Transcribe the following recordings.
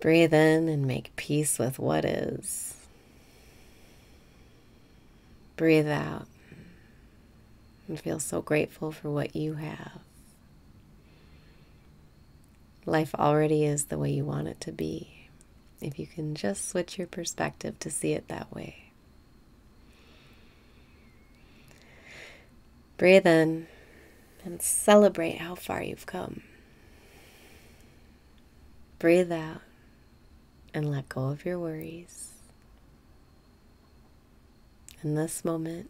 Breathe in and make peace with what is. Breathe out and feel so grateful for what you have. Life already is the way you want it to be, if you can just switch your perspective to see it that way. Breathe in and celebrate how far you've come. Breathe out and let go of your worries. In this moment,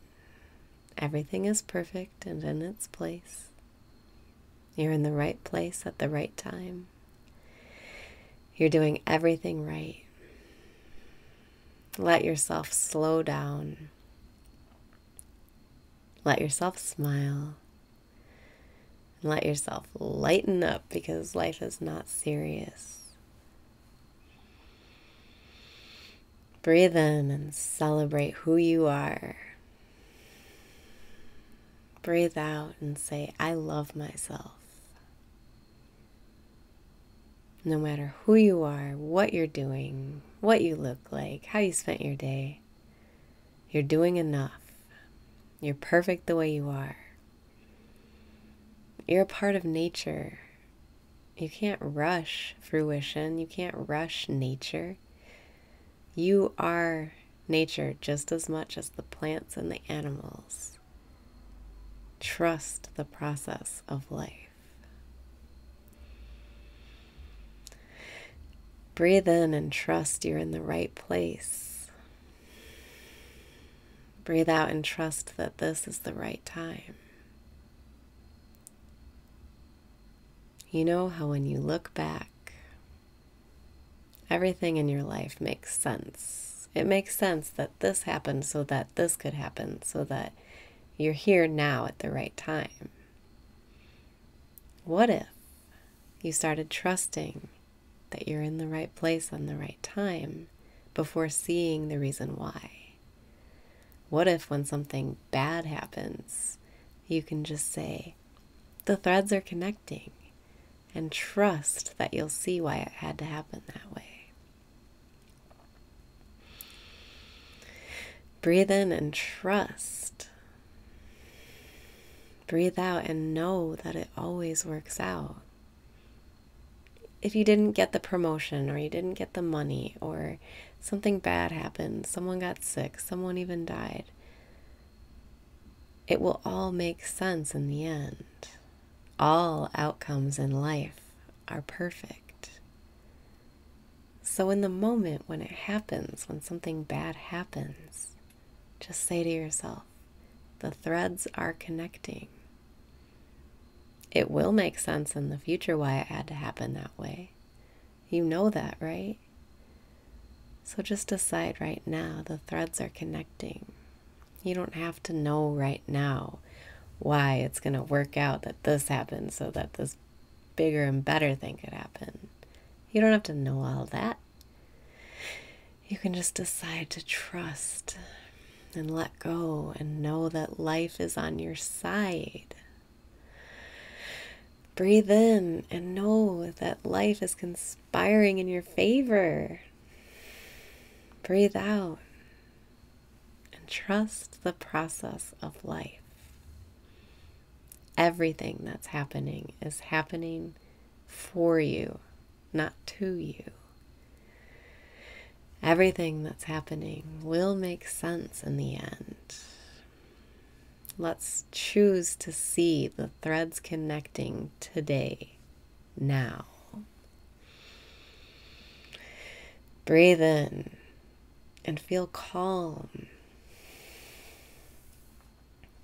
everything is perfect and in its place. You're in the right place at the right time. You're doing everything right. Let yourself slow down. Let yourself smile. And let yourself lighten up, because life is not serious. Breathe in and celebrate who you are. Breathe out and say, I love myself. No matter who you are, what you're doing, what you look like, how you spent your day, you're doing enough. You're perfect the way you are. You're a part of nature. You can't rush fruition. You can't rush nature. You are nature just as much as the plants and the animals. Trust the process of life. Breathe in and trust you're in the right place. Breathe out and trust that this is the right time. You know how when you look back, everything in your life makes sense. It makes sense that this happened so that this could happen, so that you're here now at the right time. What if you started trusting that you're in the right place on the right time before seeing the reason why? What if when something bad happens, you can just say, the threads are connecting, and trust that you'll see why it had to happen that way? Breathe in and trust. Breathe out and know that it always works out. If you didn't get the promotion, or you didn't get the money, or something bad happened, someone got sick, someone even died, it will all make sense in the end. All outcomes in life are perfect. So in the moment when it happens, when something bad happens, just say to yourself, the threads are connecting. It will make sense in the future why it had to happen that way. You know that, right? So just decide right now, the threads are connecting. You don't have to know right now why it's going to work out that this happened so that this bigger and better thing could happen. You don't have to know all that. You can just decide to trust and let go and know that life is on your side. Breathe in and know that life is conspiring in your favor. Breathe out and trust the process of life. Everything that's happening is happening for you, not to you. Everything that's happening will make sense in the end. Let's choose to see the threads connecting today, now. Breathe in and feel calm.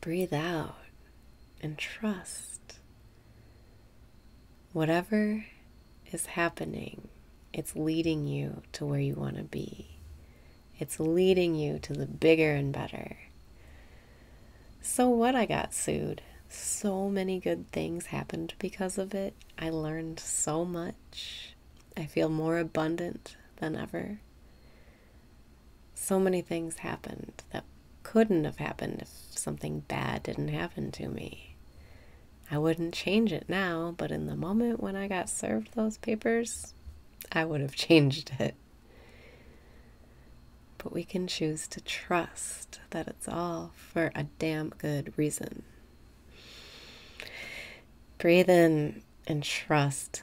Breathe out and trust. Whatever is happening It's leading you to where you want to be. It's leading you to the bigger and better. So what? I got sued. So many good things happened because of it. I learned so much. I feel more abundant than ever. So many things happened that couldn't have happened if something bad didn't happen to me. I wouldn't change it now, but in the moment when I got served those papers, I would have changed it. But we can choose to trust that it's all for a damn good reason. Breathe in and trust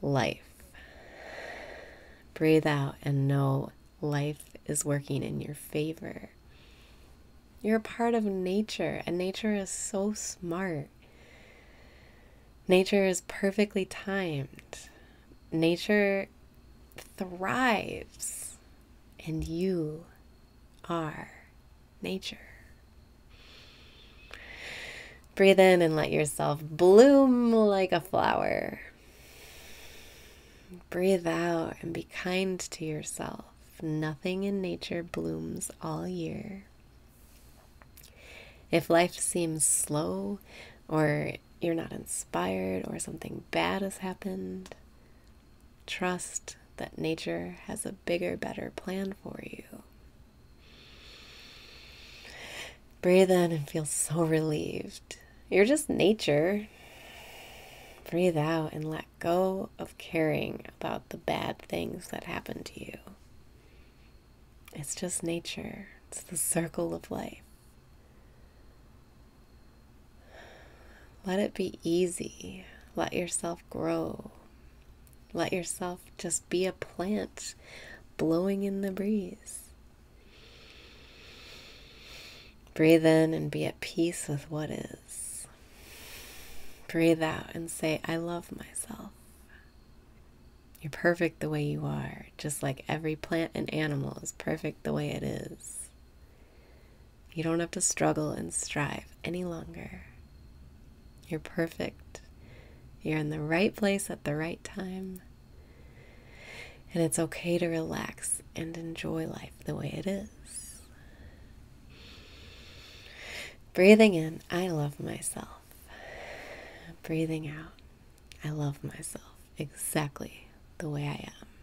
life. Breathe out and know life is working in your favor. You're a part of nature, and nature is so smart. Nature is perfectly timed. Nature thrives. And you are nature. Breathe in and let yourself bloom like a flower. Breathe out and be kind to yourself. Nothing in nature blooms all year. If life seems slow, or you're not inspired, or something bad has happened, trust that nature has a bigger, better plan for you. Breathe in and feel so relieved. You're just nature. Breathe out and let go of caring about the bad things that happen to you. It's just nature. It's the circle of life. Let it be easy. Let yourself grow. Let yourself just be a plant blowing in the breeze. Breathe in and be at peace with what is. Breathe out and say, I love myself. You're perfect the way you are, just like every plant and animal is perfect the way it is. You don't have to struggle and strive any longer. You're perfect. You're in the right place at the right time. And it's okay to relax and enjoy life the way it is. Breathing in, I love myself. Breathing out, I love myself exactly the way I am.